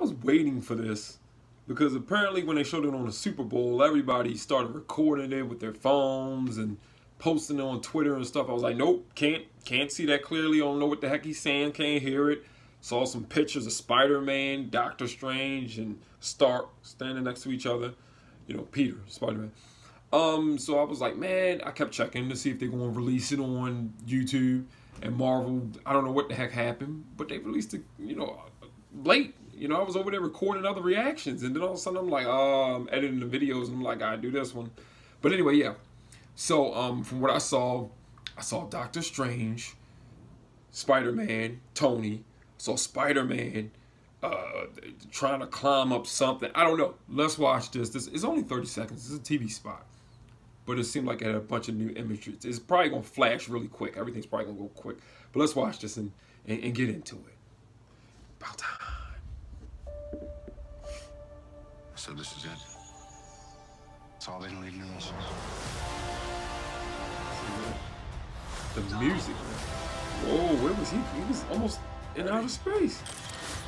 was waiting for this because apparently when they showed it on the Super Bowl, everybody started recording it with their phones and posting it on Twitter and stuff. I was like, nope, can't see that clearly. I don't know what the heck he's saying, can't hear it. Saw some pictures of Spider-Man, Doctor Strange, and Stark standing next to each other. You know, Peter, Spider-Man. So I was like, man, I kept checking to see if they're going to release it on YouTube. And Marvel, I don't know what the heck happened, but they released it, you know, late. You know, I was over there recording other reactions, and then all of a sudden I'm like, I'm editing the videos, and I'm like, I do this one. But anyway, yeah. So from what I saw Doctor Strange, Spider-Man, Tony. Saw Spider-Man trying to climb up something. I don't know. Let's watch this. This is only 30 seconds. It's a TV spot. But it seemed like it had a bunch of new imagery. It's probably going to flash really quick. Everything's probably going to go quick. But let's watch this and get into it. About time. So this is it. It's all in leading us. The music. Whoa, where was he? He was almost in outer space.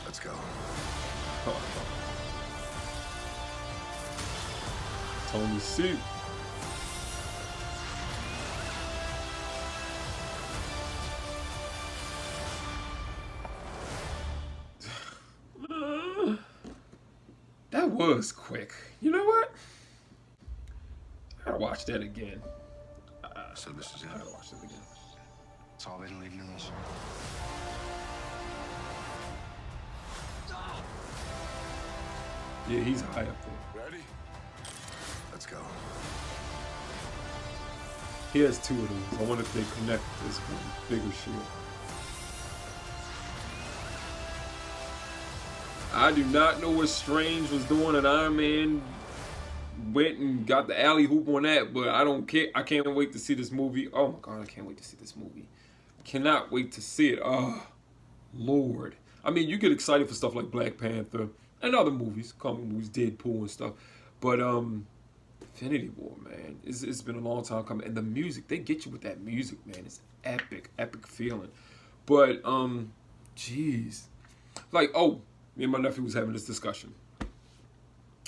Let's go. Oh. Tony's suit. That was quick. You know what? I gotta watch that again. So this is it. I gotta watch that again. It's all in leading us. Yeah, he's high up there. Ready? Let's go. He has two of those. I wonder if they connect this one bigger shield. I do not know what Strange was doing, and Iron Man went and got the alley hoop on that, but I don't care. I can't wait to see this movie. Oh my god, I can't wait to see this movie. Cannot wait to see it. Oh, Lord. I mean, you get excited for stuff like Black Panther and other movies, comic movies, Deadpool and stuff. But Infinity War, man, it's been a long time coming. And the music, they get you with that music, man. It's epic, epic feeling. But jeez, like, oh, me and my nephew was having this discussion.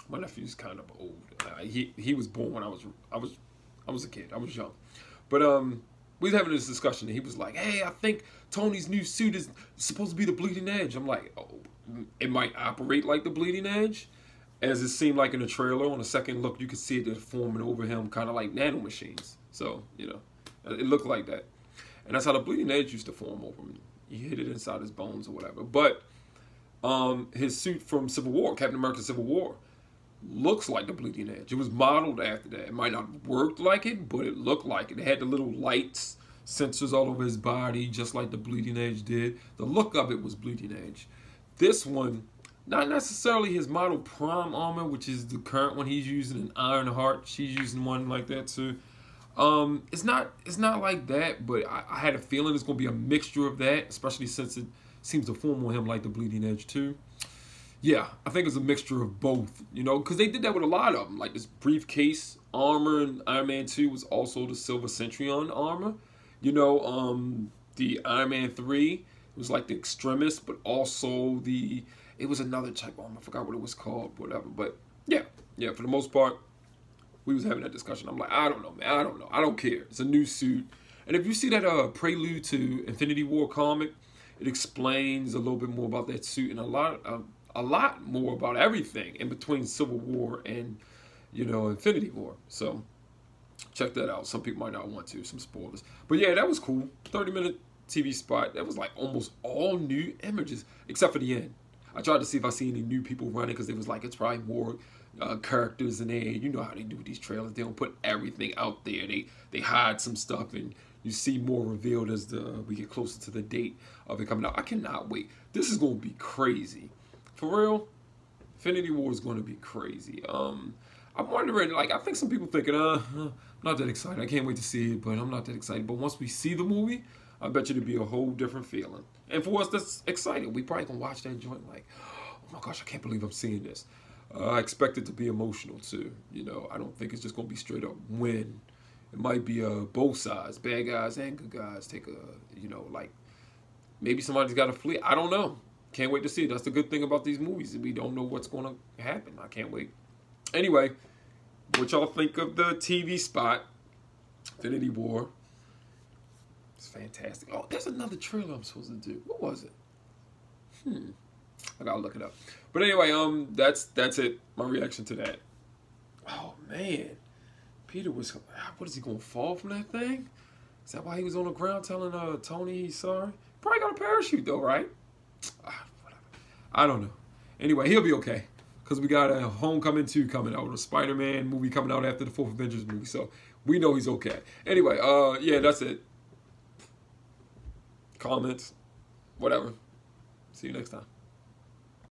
My nephew's kind of old. He was born when I was a kid. I was young, but we was having this discussion, and he was like, hey, I think Tony's new suit is supposed to be the Bleeding Edge. I'm like, oh, it might operate like the Bleeding Edge, as it seemed like in the trailer. On a second look, you could see it forming over him, kind of like nanomachines. So, you know, it looked like that. And that's how the Bleeding Edge used to form over him. You hit it inside his bones or whatever. But his suit from Civil War, Captain America Civil War, looks like the Bleeding Edge. It was modeled after that. It might not have worked like it, but it looked like it. It had the little lights, sensors all over his body, just like the Bleeding Edge did. The look of it was Bleeding Edge. This one, not necessarily his model Prime Armor, which is the current one he's using, an Iron Heart. She's using one like that too. It's not like that, but I had a feeling it's going to be a mixture of that, especially since it seems to form on him like the Bleeding Edge too. Yeah, I think it's a mixture of both, you know, because they did that with a lot of them. Like this briefcase armor in Iron Man 2 was also the Silver Centurion armor. You know, the Iron Man 3 was like the extremist, but also the, it was another type of armor. I forgot what it was called, whatever. But yeah, for the most part, we was having that discussion. I'm like, I don't know, man. I don't know. I don't care. It's a new suit. And if you see that prelude to Infinity War comic, it explains a little bit more about that suit and a lot more about everything in between Civil War and, you know, Infinity War. So check that out. Some people might not want to, some spoilers. But yeah, that was cool. 30-minute TV spot. That was like almost all new images, except for the end. I tried to see if I see any new people running because it was like, it's probably more characters in there. You know how they do these trailers. They don't put everything out there. They hide some stuff and you see more revealed as we get closer to the date of it coming out. I cannot wait. This is going to be crazy. For real, Infinity War is going to be crazy. I'm wondering, like, I think some people thinking, I'm not that excited. I can't wait to see it, but I'm not that excited. But once we see the movie, I bet you it'll be a whole different feeling. And for us that's excited, we probably can watch that joint like, oh my gosh, I can't believe I'm seeing this. I expect it to be emotional too. You know, I don't think it's just going to be straight up win. It might be both sides, bad guys and good guys take a, you know, like, maybe somebody's got to flee. I don't know. Can't wait to see it. That's the good thing about these movies. We don't know what's going to happen. I can't wait. Anyway, what y'all think of the TV spot, Infinity War? It's fantastic. Oh, there's another trailer I'm supposed to do. What was it? I gotta look it up. But anyway, that's it. My reaction to that. Oh man, Peter was. What is he gonna fall from that thing? Is that why he was on the ground telling Tony he's sorry? Probably got a parachute though, right? Whatever. I don't know. Anyway, he'll be okay. Because we got a Homecoming 2 coming out, a Spider-Man movie coming out after the 4th Avengers movie. So we know he's okay. Anyway, yeah, that's it. Comments, whatever. See you next time.